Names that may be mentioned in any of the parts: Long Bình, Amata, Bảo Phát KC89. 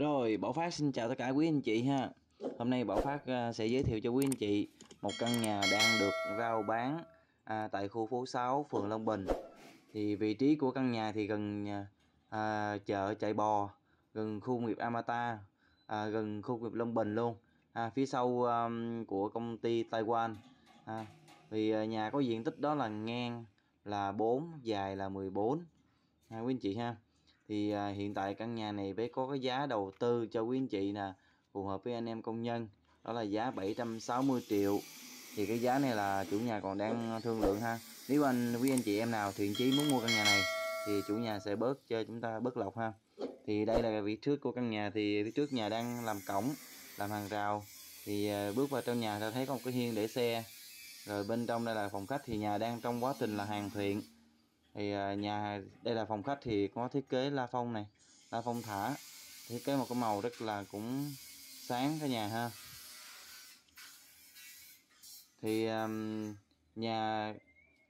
Rồi, Bảo Phát xin chào tất cả quý anh chị ha. Hôm nay Bảo Phát sẽ giới thiệu cho quý anh chị một căn nhà đang được rao bán tại khu phố 6, phường Long Bình. Thì vị trí của căn nhà thì gần chợ Chạy Bò, gần khu công nghiệp Amata, gần khu công nghiệp Long Bình luôn, phía sau của công ty Taiwan. Vì nhà có diện tích đó là ngang là 4, dài là 14 quý anh chị ha. Thì hiện tại căn nhà này bé có cái giá đầu tư cho quý anh chị nè, phù hợp với anh em công nhân, đó là giá 760 triệu. Thì cái giá này là chủ nhà còn đang thương lượng ha. Nếu quý anh chị em nào thiện chí muốn mua căn nhà này thì chủ nhà sẽ bớt cho chúng ta bớt lọc ha. Thì đây là phía trước của căn nhà, thì phía trước nhà đang làm cổng, làm hàng rào. Thì bước vào trong nhà ta thấy có một cái hiên để xe. Rồi bên trong đây là phòng khách, thì nhà đang trong quá trình là hoàn thiện. Thì nhà đây là phòng khách, thì có thiết kế la phong này, la phong thả, thiết kế một cái màu rất là cũng sáng cả nhà ha. Thì nhà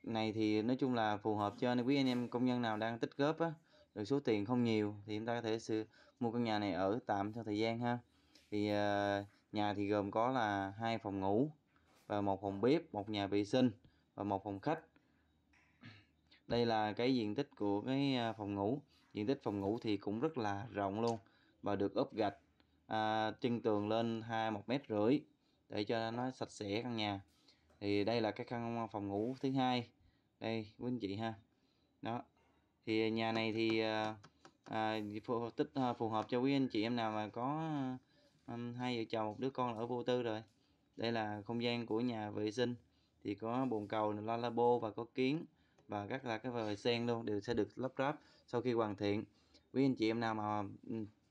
này thì nói chung là phù hợp cho nên quý anh em công nhân nào đang tích góp á, được số tiền không nhiều thì chúng ta có thể mua căn nhà này ở tạm theo thời gian ha. Thì nhà thì gồm có là 2 phòng ngủ và 1 phòng bếp, 1 nhà vệ sinh và 1 phòng khách. Đây là cái diện tích của cái phòng ngủ. Diện tích phòng ngủ thì cũng rất là rộng luôn, và được ốp gạch chân tường lên 1,5 mét để cho nó sạch sẽ căn nhà. Thì đây là cái căn phòng ngủ thứ hai đây quý anh chị ha. Đó, thì nhà này thì phù hợp cho quý anh chị em nào mà có 2 vợ chồng, 1 đứa con ở vô tư rồi. Đây là không gian của nhà vệ sinh, thì có bồn cầu, la lavabo và có kiến, và các là cái vòi sen luôn đều sẽ được lắp ráp sau khi hoàn thiện. Quý anh chị em nào mà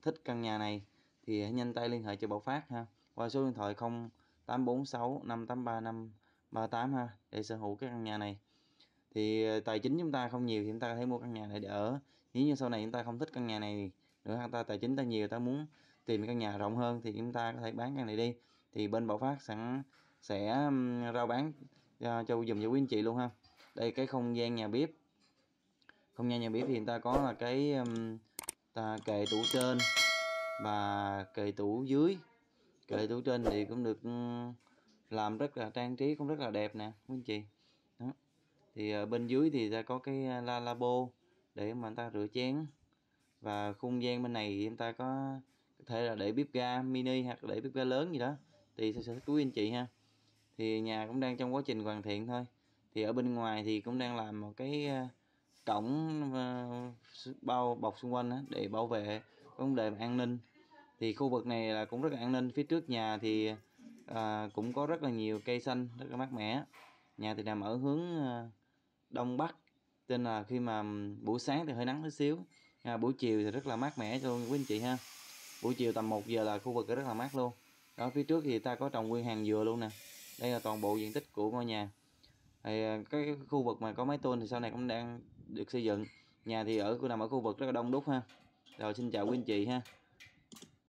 thích căn nhà này thì hãy nhanh tay liên hệ cho Bảo Phát ha, qua số điện thoại 0846 583 538 ha, để sở hữu cái căn nhà này. Thì tài chính chúng ta không nhiều thì chúng ta có thể mua căn nhà này để ở. Nếu như sau này chúng ta không thích căn nhà này nữa, chúng ta tài chính ta nhiều, ta muốn tìm căn nhà rộng hơn thì chúng ta có thể bán căn này đi. Thì bên Bảo Phát sẽ rao bán cho dùm cho quý anh chị luôn ha. Đây cái không gian nhà bếp. Không gian nhà bếp thì người ta có là cái kệ tủ trên và kệ tủ dưới. Kệ tủ trên thì cũng được làm rất là trang trí, cũng rất là đẹp nè quý anh chị. Đó. Thì ở bên dưới thì ta có cái la lavabo để mà người ta rửa chén. Và không gian bên này thì người ta có thể là để bếp ga mini hoặc để bếp ga lớn gì đó, thì sẽ thích quý anh chị ha. Thì nhà cũng đang trong quá trình hoàn thiện thôi. Thì ở bên ngoài thì cũng đang làm một cái cổng bao bọc xung quanh đó, để bảo vệ vấn đề an ninh. Thì khu vực này là cũng rất là an ninh. Phía trước nhà thì cũng có rất là nhiều cây xanh, rất là mát mẻ. Nhà thì nằm ở hướng đông bắc, nên là khi mà buổi sáng thì hơi nắng tí xíu, buổi chiều thì rất là mát mẻ cho quý anh chị ha. Buổi chiều tầm 1 giờ là khu vực rất là mát luôn. Đó, phía trước thì ta có trồng nguyên hàng dừa luôn nè. Đây là toàn bộ diện tích của ngôi nhà. Thì cái khu vực mà có mái tôn thì sau này cũng đang được xây dựng. Nhà thì nằm ở khu vực rất là đông đúc ha. Rồi xin chào quý anh chị ha.